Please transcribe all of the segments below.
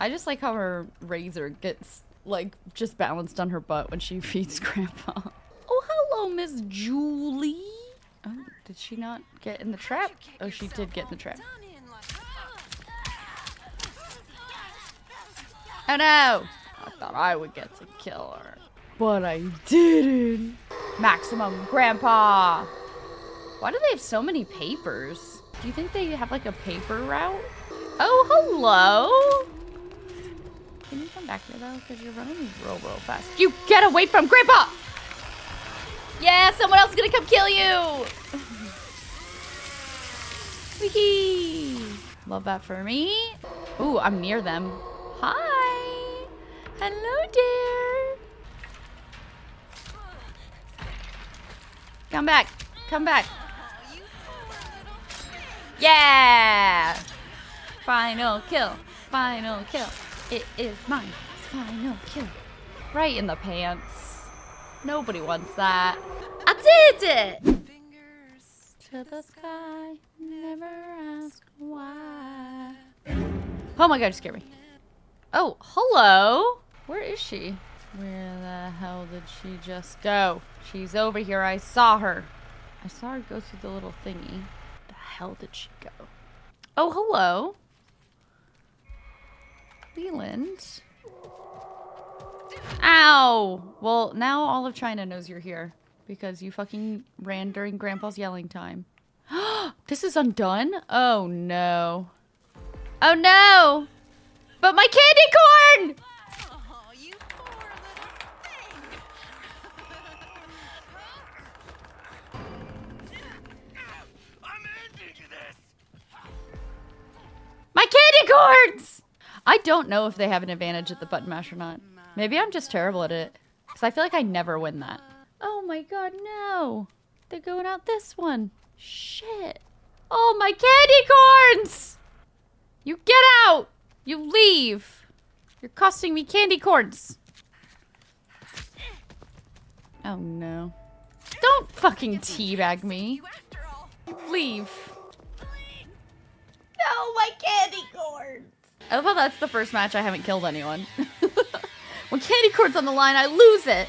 I just like how her razor gets, like, just balanced on her butt when she feeds Grandpa. Oh, hello, Miss Julie. Oh, did she not get in the trap? Oh, she did get in the trap. Oh, no. I thought I would get to kill her. But I didn't. Maximum Grandpa. Why do they have so many papers? Do you think they have, like, a paper route? Oh, hello. Can you come back here, though? Because you're running real fast. You get away from Grandpa! Yeah, someone else is gonna come kill you! Wee-hee! Love that for me. Ooh, I'm near them. Hi! Hello, dear! Come back! Come back! Yeah! Final kill! Final kill! It is mine. Final kill. Right in the pants. Nobody wants that. I did it! Fingers to the sky. Never ask why. Oh my god, you scared me. Oh, hello? Where is she? Where the hell did she just go? She's over here. I saw her. I saw her go through the little thingy. The hell did she go? Oh, hello. Leland. Ow! Well, now all of China knows you're here because you fucking ran during Grandpa's yelling time. This is undone? Oh no. Oh no! But my candy corn! Oh, you poor little thing. I'm ending this. My candy corns! I don't know if they have an advantage at the button mash or not. Maybe I'm just terrible at it. Because I feel like I never win that. Oh my god, no. They're going out this one. Shit. Oh, my candy corns! You get out! You leave! You're costing me candy corns. Oh no. Don't fucking teabag me. Leave. No, my candy corns! I love how that's the first match I haven't killed anyone. When candy corn's on the line, I lose it!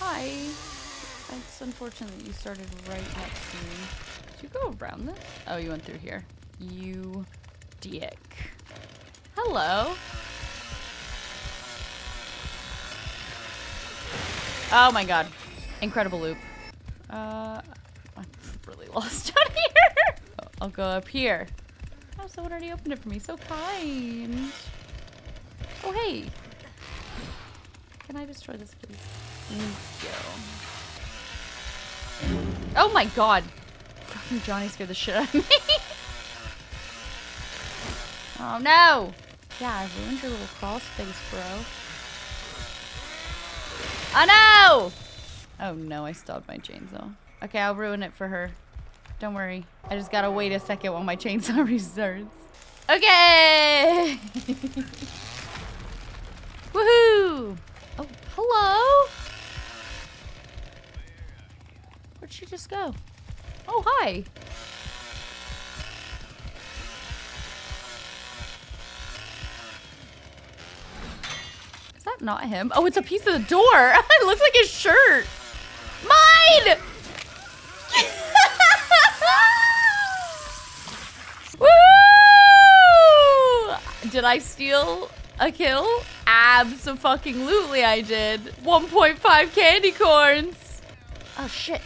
Hi. It's unfortunate that you started right next to me. Did you go around this? Oh, you went through here. You dick. Hello. Oh my god. Incredible loop. I'm really lost out here. I'll go up here. Oh, someone already opened it for me. So kind. Oh, hey. Can I destroy this, please? Thank you. Oh, my God. Fucking Johnny scared the shit out of me. Oh, no. Yeah, I ruined your little crawl space, bro. Oh, no. Oh, no. I stalled my chainsaw. Okay, I'll ruin it for her. Don't worry. I just gotta wait a second while my chainsaw restarts. Okay! Woohoo! Oh, hello! Where'd she just go? Oh, hi! Is that not him? Oh, it's a piece of the door! It looks like his shirt! Mine! Did I steal a kill? Abso-fucking-lutely I did. 1.5 candy corns. Oh shit.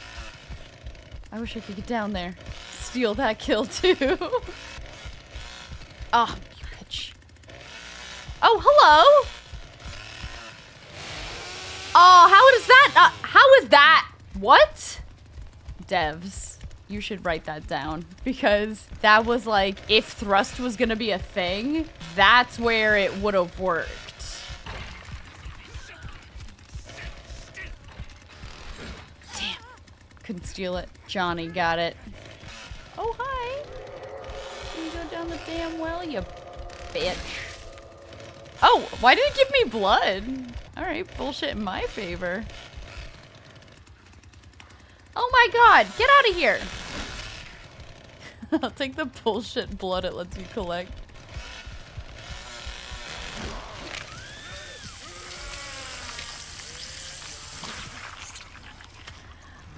I wish I could get down there. Steal that kill too. Oh, you bitch. Oh, hello. Oh, how is that? How is that? What? Devs. You should write that down because that was like, if thrust was gonna be a thing, that's where it would have worked. Damn. Couldn't steal it. Johnny got it. Oh, hi. You go down the damn well, you bitch. Oh, why did it give me blood? All right, bullshit in my favor. Oh my god, get out of here! I'll take the bullshit blood it lets you collect.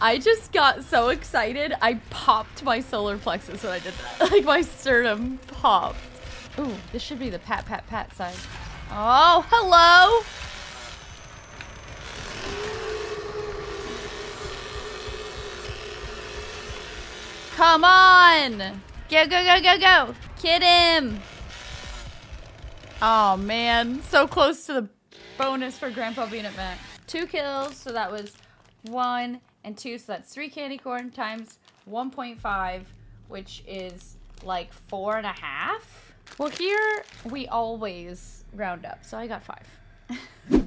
I just got so excited, I popped my solar plexus when I did that. Like, my sternum popped. Ooh, this should be the pat, pat, pat side. Oh, hello! Come on! Go, go, go, go, go! Get him! Oh, man. So close to the bonus for Grandpa being at max. 2 kills, so that was 1 and 2, so that's 3 candy corn times 1.5, which is like 4.5. Well, here we always round up, so I got 5.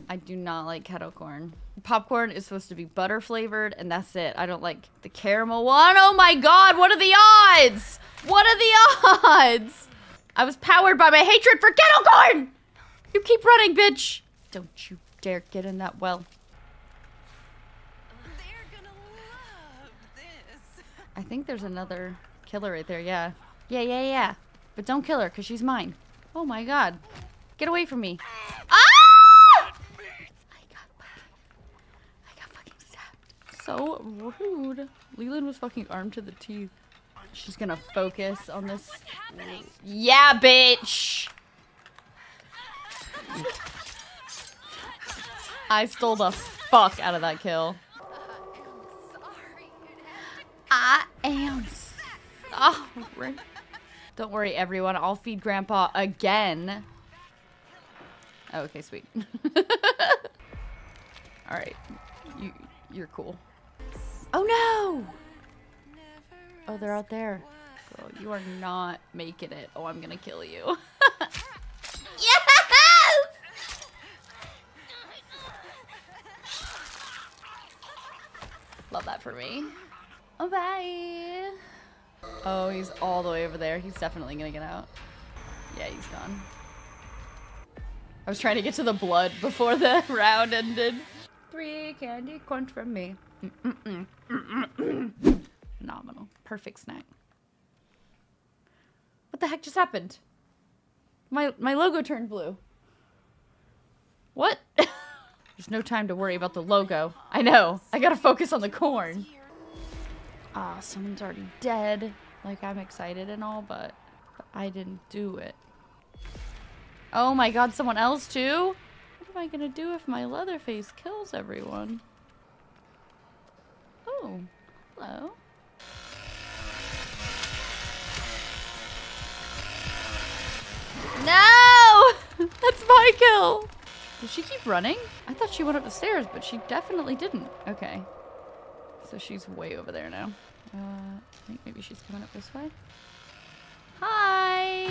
I do not like kettle corn. Popcorn is supposed to be butter flavored, and that's it. I don't like the caramel one. Oh my god, what are the odds? What are the odds? I was powered by my hatred for kettle corn! You keep running, bitch! Don't you dare get in that well. They're gonna love this. I think there's another killer right there, yeah. Yeah, yeah, yeah. But don't kill her, because she's mine. Oh my god. Get away from me. Ah! So rude. Leland was fucking armed to the teeth. She's gonna focus on this. Yeah, bitch! I stole the fuck out of that kill. I am sorry. Don't worry, everyone. I'll feed Grandpa again. Oh, okay, sweet. Alright. You're cool. Oh no! Oh, they're out there. Girl, you are not making it. Oh, I'm gonna kill you. Yes! Love that for me. Oh, bye. Oh, he's all the way over there. He's definitely gonna get out. Yeah, he's gone. I was trying to get to the blood before the round ended. 3 candy corn from me. Phenomenal. Perfect snack. What the heck just happened? My logo turned blue. What? There's no time to worry about the logo. I know. I gotta focus on the corn. Ah, someone's already dead. Like, I'm excited and all, but I didn't do it. Oh my god, someone else too? What am I gonna do if my Leatherface kills everyone? Oh, hello. No! That's my kill! Did she keep running? I thought she went up the stairs, but she definitely didn't. Okay. So she's way over there now. I think maybe she's coming up this way. Hi!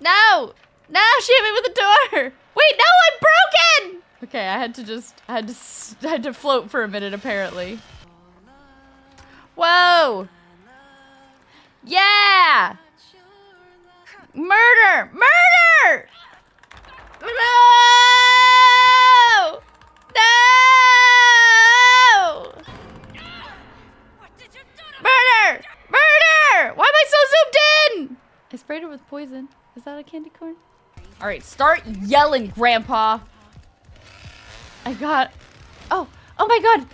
No! No, she hit me with the door! Wait, no, I'm broken! Okay, I had to float for a minute, apparently. Whoa! Yeah! Murder! Murder! No! No! Murder! Murder! Why am I so zoomed in? I sprayed her with poison. Is that a candy corn? All right, start yelling, Grandpa. I got... Oh, oh my god.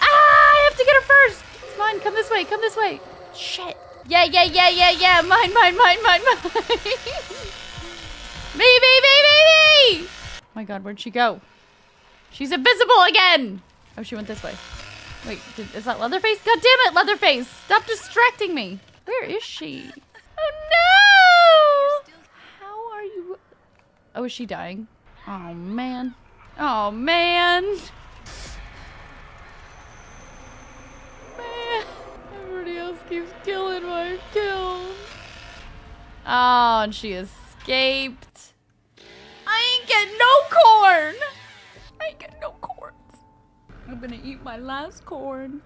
Ah, I have to get her first. It's mine, come this way, come this way. Shit. Yeah, yeah, yeah, yeah, yeah. Mine, mine, mine, mine, mine. Me, me, me, me, me. Oh my god, where'd she go? She's invisible again. Oh, she went this way. Wait, is that Leatherface? God damn it, Leatherface. Stop distracting me. Where is she? Oh no. Oh, is she dying? Oh, man. Oh, man. Man. Everybody else keeps killing my kills. Oh, and she escaped. I ain't getting no corn. I ain't getting no corns. I'm gonna eat my last corn.